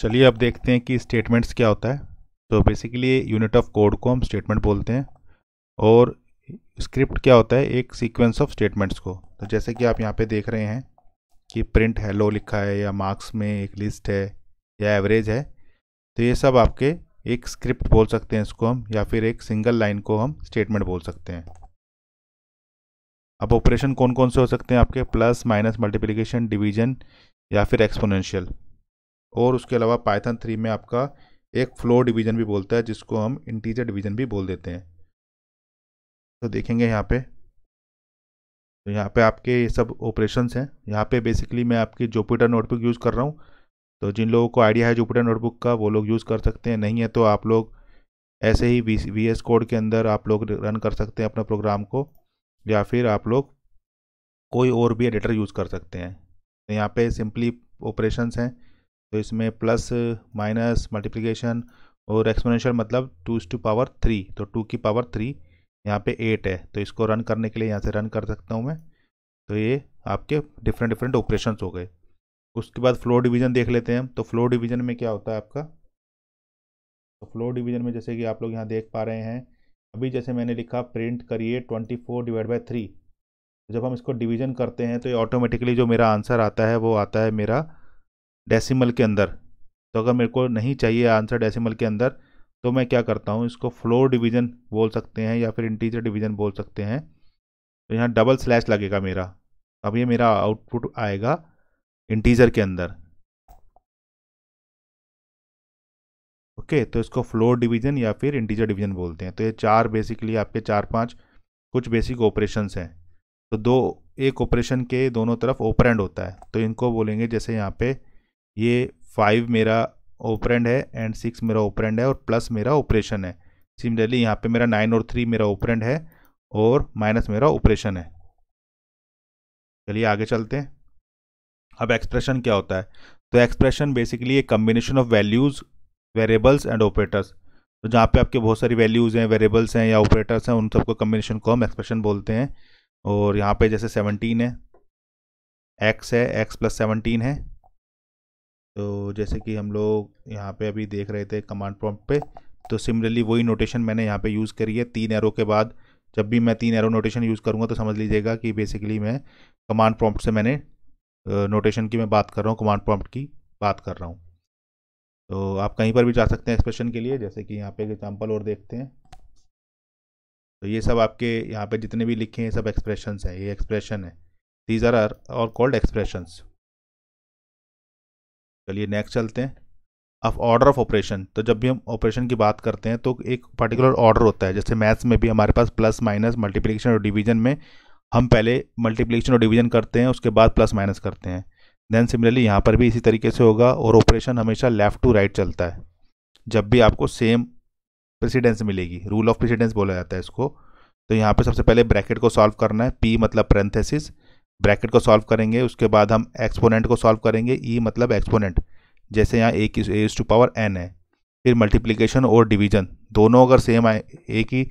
चलिए अब देखते हैं कि स्टेटमेंट्स क्या होता है। तो बेसिकली यूनिट ऑफ कोड को हम स्टेटमेंट बोलते हैं और स्क्रिप्ट क्या होता है, एक सीक्वेंस ऑफ स्टेटमेंट्स को। तो जैसे कि आप यहाँ पे देख रहे हैं कि प्रिंट हेलो लिखा है या मार्क्स में एक लिस्ट है या एवरेज है, तो ये सब आपके एक स्क्रिप्ट बोल सकते हैं इसको हम, या फिर एक सिंगल लाइन को हम स्टेटमेंट बोल सकते हैं। अब ऑपरेशन कौन कौन से हो सकते हैं आपके, प्लस माइनस मल्टीप्लिकेशन डिवीजन या फिर एक्सपोनेंशियल। और उसके अलावा पाइथन 3 में आपका एक फ्लोर डिवीजन भी बोलता है जिसको हम इंटीजर डिवीजन भी बोल देते हैं। तो देखेंगे यहाँ पे, तो यहाँ पे आपके ये सब ऑपरेशंस हैं। यहाँ पे बेसिकली मैं आपकी जुपिटर नोटबुक यूज़ कर रहा हूँ, तो जिन लोगों को आइडिया है जुपिटर नोटबुक का वो लोग यूज़ कर सकते हैं, नहीं है तो आप लोग ऐसे ही VS कोड के अंदर आप लोग रन कर सकते हैं अपना प्रोग्राम को, या फिर आप लोग कोई और भी एडिटर यूज़ कर सकते हैं। तो यहाँ पे सिंपली ऑपरेशंस हैं, तो इसमें प्लस माइनस मल्टीप्लिकेशन और एक्सपोनेंशियल मतलब 2 की पावर 3, तो 2 की पावर 3 यहाँ पे 8 है। तो इसको रन करने के लिए यहाँ से रन कर सकता हूँ मैं। तो ये आपके डिफरेंट ऑपरेशंस हो गए। उसके बाद फ्लोर डिवीज़न देख लेते हैं हम। तो फ्लोर डिवीज़न में क्या होता है आपका, तो फ्लोर डिवीज़न में जैसे कि आप लोग यहाँ देख पा रहे हैं, अभी जैसे मैंने लिखा प्रिंट करिए 24/3। जब हम इसको डिवीज़न करते हैं तो ये ऑटोमेटिकली जो मेरा आंसर आता है वो आता है मेरा डेसिमल के अंदर। तो अगर मेरे को नहीं चाहिए आंसर डेसिमल के अंदर तो मैं क्या करता हूँ, इसको फ्लोर डिवीज़न बोल सकते हैं या फिर इंटीजर डिवीज़न बोल सकते हैं। तो यहाँ डबल स्लैश लगेगा मेरा, अब ये मेरा आउटपुट आएगा इंटीजर के अंदर। ओके, तो इसको फ्लोर डिवीज़न या फिर इंटीजर डिवीज़न बोलते हैं। तो ये चार बेसिकली आपके 4-5 कुछ बेसिक ऑपरेशंस हैं। तो दो एक ऑपरेशन के दोनों तरफ ऑपरेंड होता है, तो इनको बोलेंगे, जैसे यहाँ पे ये 5 मेरा ऑपरेंड है एंड 6 मेरा ऑपरेंड है और प्लस मेरा ऑपरेशन है। सिमिलरली यहाँ पे मेरा 9 और 3 मेरा ऑपरेंड है और माइनस मेरा ऑपरेशन है। चलिए आगे चलते हैं। अब एक्सप्रेशन क्या होता है, तो एक्सप्रेशन बेसिकली ये combination of values, variables and operators. तो जहाँ पे आपके बहुत सारी वैल्यूज़ हैं, वेरिएबल्स हैं या ऑपरेटर्स हैं, उन सबको कम्बिनेशन को हम एक्सप्रेशन बोलते हैं। और यहाँ पे जैसे 17 है, x है, x + 17 है। तो जैसे कि हम लोग यहाँ पे अभी देख रहे थे कमांड प्रॉम्प्ट पे, तो सिमिलरली वही नोटेशन मैंने यहाँ पे यूज़ करी है 3 एरो के बाद। जब भी मैं 3 एरो नोटेशन यूज़ करूँगा तो समझ लीजिएगा कि बेसिकली मैं कमांड प्रॉम्प्ट से मैंने नोटेशन की मैं बात कर रहा हूँ, कमांड प्रॉम्प्ट की बात कर रहा हूँ। तो आप कहीं पर भी जा सकते हैं एक्सप्रेशन के लिए, जैसे कि यहाँ पे एक एग्जाम्पल और देखते हैं। तो ये सब आपके यहाँ पे जितने भी लिखे हैं सब एक्सप्रेशंस हैं, ये एक्सप्रेशन है, these are all called expressions. चलिए नेक्स्ट चलते हैं। अब ऑर्डर ऑफ ऑपरेशन, तो जब भी हम ऑपरेशन की बात करते हैं तो एक पर्टिकुलर ऑर्डर होता है। जैसे मैथ्स में भी हमारे पास प्लस माइनस मल्टीप्लिकेशन और डिवीजन में हम पहले मल्टीप्लिकेशन और डिवीजन करते हैं, उसके बाद प्लस माइनस करते हैं। देन सिमिलरली यहाँ पर भी इसी तरीके से होगा। और ऑपरेशन हमेशा लेफ़्ट टू राइट चलता है जब भी आपको सेम प्रेसिडेंस मिलेगी, रूल ऑफ प्रेसिडेंस बोला जाता है इसको। तो यहाँ पे सबसे पहले ब्रैकेट को सॉल्व करना है, p मतलब पैरेंथेसिस, ब्रैकेट को सॉल्व करेंगे। उसके बाद हम एक्सपोनेंट को सॉल्व करेंगे, e मतलब एक्सपोनेंट, जैसे यहाँ a की पावर n है। फिर मल्टीप्लिकेशन और डिवीज़न दोनों अगर सेम आए, एक ही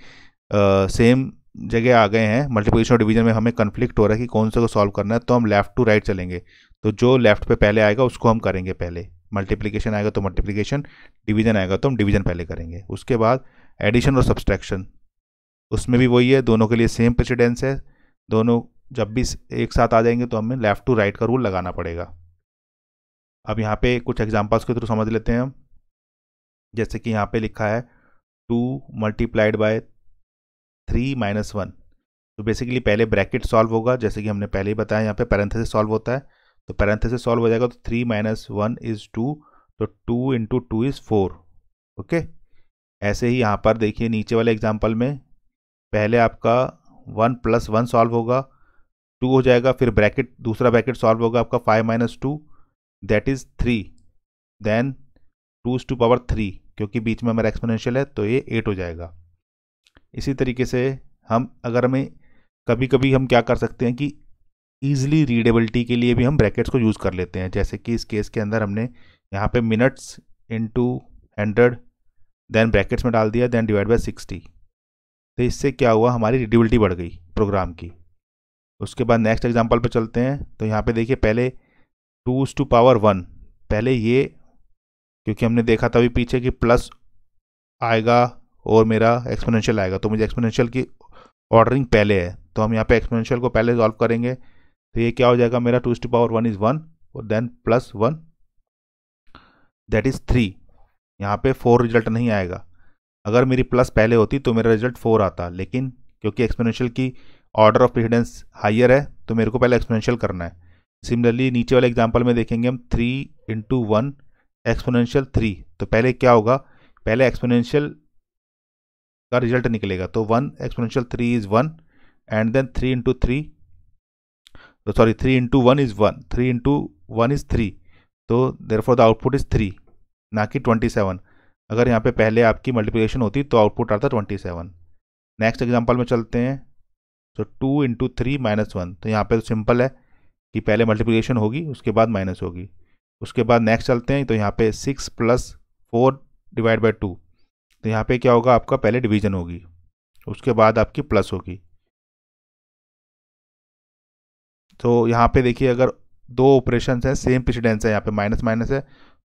सेम जगह आ गए हैं, मल्टीप्लिकेशन और डिवीज़न में हमें कन्फ्लिक्ट हो रहा है कि कौन से को सॉल्व करना है, तो हम लेफ़्ट टू राइट चलेंगे। तो जो लेफ़्ट पे पहले आएगा उसको हम करेंगे पहले, मल्टीप्लिकेशन आएगा तो मल्टीप्लिकेशन, डिवीज़न आएगा तो हम डिवीज़न पहले करेंगे। उसके बाद एडिशन और सब्सट्रैक्शन, उसमें भी वही है, दोनों के लिए सेम प्रेसिडेंस है, दोनों जब भी एक साथ आ जाएंगे तो हमें लेफ़्ट टू राइट का रूल लगाना पड़ेगा। अब यहाँ पे कुछ एग्जाम्पल्स के थ्रू समझ लेते हैं हम। जैसे कि यहाँ पर लिखा है 2 × 3 - 1। तो बेसिकली पहले ब्रैकेट सॉल्व होगा, जैसे कि हमने पहले ही बताया यहाँ पे पैरेंथेसिस सॉल्व होता है, तो पैरेंथेसिस सॉल्व हो जाएगा तो 3 - 1 इज़ 2, तो 2 × 2 इज़ 4। ओके, ऐसे ही यहाँ पर देखिए नीचे वाले एग्जांपल में पहले आपका 1 + 1 सॉल्व होगा, 2 हो जाएगा, फिर ब्रैकेट दूसरा ब्रैकेट सॉल्व होगा आपका 5 - 2 दैट इज़ 3, देन 2 की पावर 3 क्योंकि बीच में हमारा एक्सपोनेंशियल है, तो ये 8 हो जाएगा। इसी तरीके से हम अगर हमें कभी कभी हम क्या कर सकते हैं कि ईज़िली रीडेबिलिटी के लिए भी हम ब्रैकेट्स को यूज़ कर लेते हैं। जैसे कि इस केस के अंदर हमने यहाँ पे मिनट्स इनटू 100 देन ब्रैकेट्स में डाल दिया, देन डिवाइड बाय 60। तो इससे क्या हुआ, हमारी रीडेबिलिटी बढ़ गई प्रोग्राम की। उसके बाद नेक्स्ट एग्जाम्पल पे चलते हैं। तो यहाँ पे देखिए पहले 2 की पावर 1, पहले ये क्योंकि हमने देखा था अभी पीछे कि प्लस आएगा और मेरा एक्सपोनेंशियल आएगा, तो मुझे एक्सपोनेंशियल की ऑर्डरिंग पहले है, तो हम यहाँ पे एक्सपोनेंशियल को पहले सॉल्व करेंगे। तो ये क्या हो जाएगा मेरा 2^1 इज़ 1 और देन प्लस 1 दैट इज़ 3। यहाँ पे 4 रिजल्ट नहीं आएगा, अगर मेरी प्लस पहले होती तो मेरा रिजल्ट 4 आता, लेकिन क्योंकि एक्सपोनेंशियल की ऑर्डर ऑफ प्रेसिडेंस हायर है तो मेरे को पहले एक्सपोनेंशियल करना है। सिमिलरली नीचे वाले एग्जाम्पल में देखेंगे हम 3 × 1 एक्सपोनेंशियल 3, तो पहले क्या होगा, पहले एक्सपोनेंशियल का रिजल्ट निकलेगा, तो 1 exponential 3 is 1 and then 3 × 1 is 1, 3 × 1 is 3, तो देयरफॉर द आउटपुट इज़ 3 ना कि 27। अगर यहाँ पे पहले आपकी मल्टीप्लिकेशन होती तो आउटपुट आता 27। नेक्स्ट एग्जांपल में चलते हैं, तो 2 × 3 - 1, तो यहाँ पे तो सिंपल है कि पहले मल्टीप्लिकेशन होगी उसके बाद माइनस होगी। उसके बाद नेक्स्ट चलते हैं, तो यहाँ पे 6 + 4 / 2, तो यहाँ पे क्या होगा आपका पहले डिवीजन होगी उसके बाद आपकी प्लस होगी। तो यहाँ पे देखिए अगर दो ऑपरेशंस हैं सेम प्रेसिडेंस है, यहाँ पे माइनस माइनस है,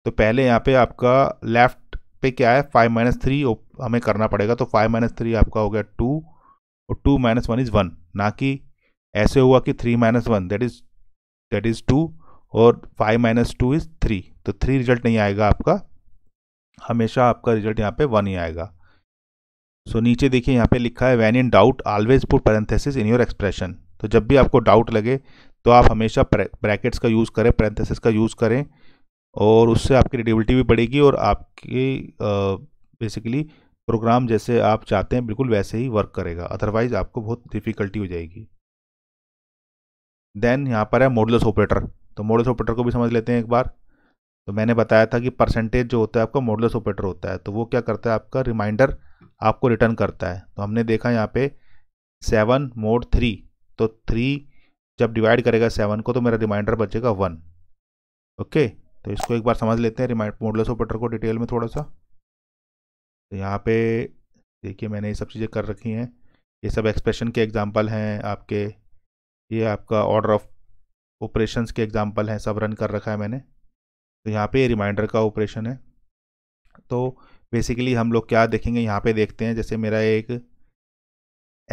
तो पहले यहाँ पे आपका लेफ्ट पे क्या है 5 - 3 हमें करना पड़ेगा, तो 5 - 3 आपका हो गया 2 और 2 - 1 इज़ 1, ना कि ऐसे हुआ कि 3 - 1 दैट इज़ 2 और 5 - 2 इज़ 3, तो 3 रिजल्ट नहीं आएगा आपका, हमेशा आपका रिजल्ट यहाँ पे 1 ही आएगा। सो नीचे देखिए यहाँ पे लिखा है when in doubt always put parenthesis in your expression, तो जब भी आपको डाउट लगे तो आप हमेशा ब्रैकेट्स का यूज़ करें, पैरेंथेसिस का यूज़ करें, और उससे आपकी रीडेबिलिटी भी बढ़ेगी और आपकी बेसिकली प्रोग्राम जैसे आप चाहते हैं बिल्कुल वैसे ही वर्क करेगा, अदरवाइज आपको बहुत डिफ़िकल्टी हो जाएगी। देन यहाँ पर है मॉडुलस ऑपरेटर, तो मॉडुलस ऑपरेटर को भी समझ लेते हैं एक बार। तो मैंने बताया था कि परसेंटेज जो होता है आपका मॉडुलस ऑपरेटर होता है, तो वो क्या करता है आपका रिमाइंडर आपको रिटर्न करता है। तो हमने देखा यहाँ पे 7 mod 3, तो 3 जब डिवाइड करेगा 7 को तो मेरा रिमाइंडर बचेगा 1। ओके, तो इसको एक बार समझ लेते हैं रिमाइंडर मॉडुलस ऑपरेटर को डिटेल में थोड़ा सा। तो यहाँ पे देखिए मैंने ये सब चीज़ें कर रखी हैं, ये सब एक्सप्रेशन के एग्जांपल हैं आपके, ये आपका ऑर्डर ऑफ ऑपरेशंस के एग्जांपल हैं, सब रन कर रखा है मैंने। तो यहाँ पे रिमाइंडर का ऑपरेशन है, तो बेसिकली हम लोग क्या देखेंगे यहाँ पे देखते हैं, जैसे मेरा एक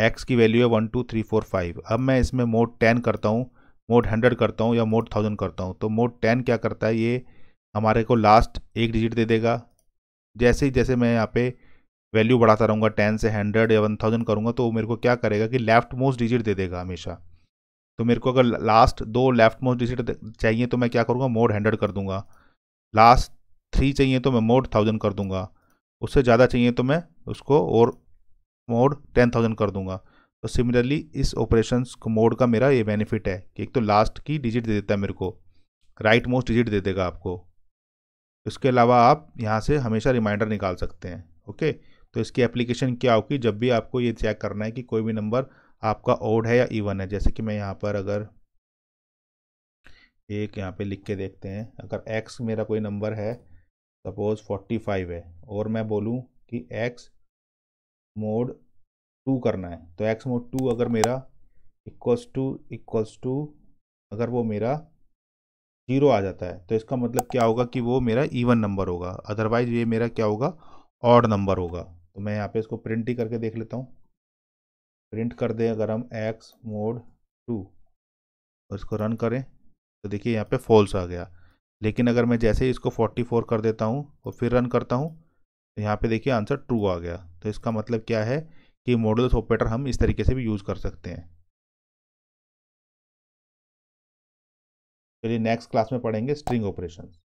x की वैल्यू है 1 2 3 4 5, अब मैं इसमें mod 10 करता हूँ, mod 100 करता हूँ या mod 1000 करता हूँ। तो mod 10 क्या करता है, ये हमारे को लास्ट एक डिजिट दे देगा। जैसे ही जैसे मैं यहाँ पे वैल्यू बढ़ाता रहूँगा 10 से 100 या 1000 करूँगा तो मेरे को क्या करेगा कि लेफ्ट मोस्ट डिजिट दे देगा हमेशा। तो मेरे को अगर लास्ट 2 लेफ्ट मोस्ट डिजिट चाहिए तो मैं क्या करूँगा mod 100 कर दूँगा, लास्ट 3 चाहिए तो मैं mod 1000 कर दूँगा, उससे ज़्यादा चाहिए तो मैं उसको और mod 10000 कर दूंगा। तो सिमिलरली इस ऑपरेशंस को मोड का मेरा ये बेनिफिट है कि एक तो लास्ट की डिजिट दे देता है मेरे को, राइट मोस्ट डिजिट दे देगा आपको। इसके अलावा आप यहाँ से हमेशा रिमाइंडर निकाल सकते हैं। ओके, तो इसकी एप्लीकेशन क्या होगी, जब भी आपको ये चेक करना है कि कोई भी नंबर आपका ऑड है या इवन है। जैसे कि मैं यहाँ पर अगर एक यहाँ पर लिख के देखते हैं, अगर एक्स मेरा कोई नंबर है सपोज 45 है और मैं बोलूँ कि एक्स mod 2 करना है, तो x mod 2 अगर मेरा इक्वल्स टू अगर वो मेरा 0 आ जाता है तो इसका मतलब क्या होगा कि वो मेरा इवन नंबर होगा, अदरवाइज ये मेरा क्या होगा ऑड नंबर होगा। तो मैं यहाँ पे इसको प्रिंट ही करके देख लेता हूँ, प्रिंट कर दें अगर हम x mod 2 और इसको रन करें तो देखिए यहाँ पे फॉल्स आ गया। लेकिन अगर मैं जैसे ही इसको 44 कर देता हूँ और फिर रन करता हूँ तो यहाँ पे देखिए आंसर ट्रू आ गया। तो इसका मतलब क्या है कि मॉडुलस ऑपरेटर हम इस तरीके से भी यूज़ कर सकते हैं। चलिए नेक्स्ट क्लास में पढ़ेंगे स्ट्रिंग ऑपरेशंस।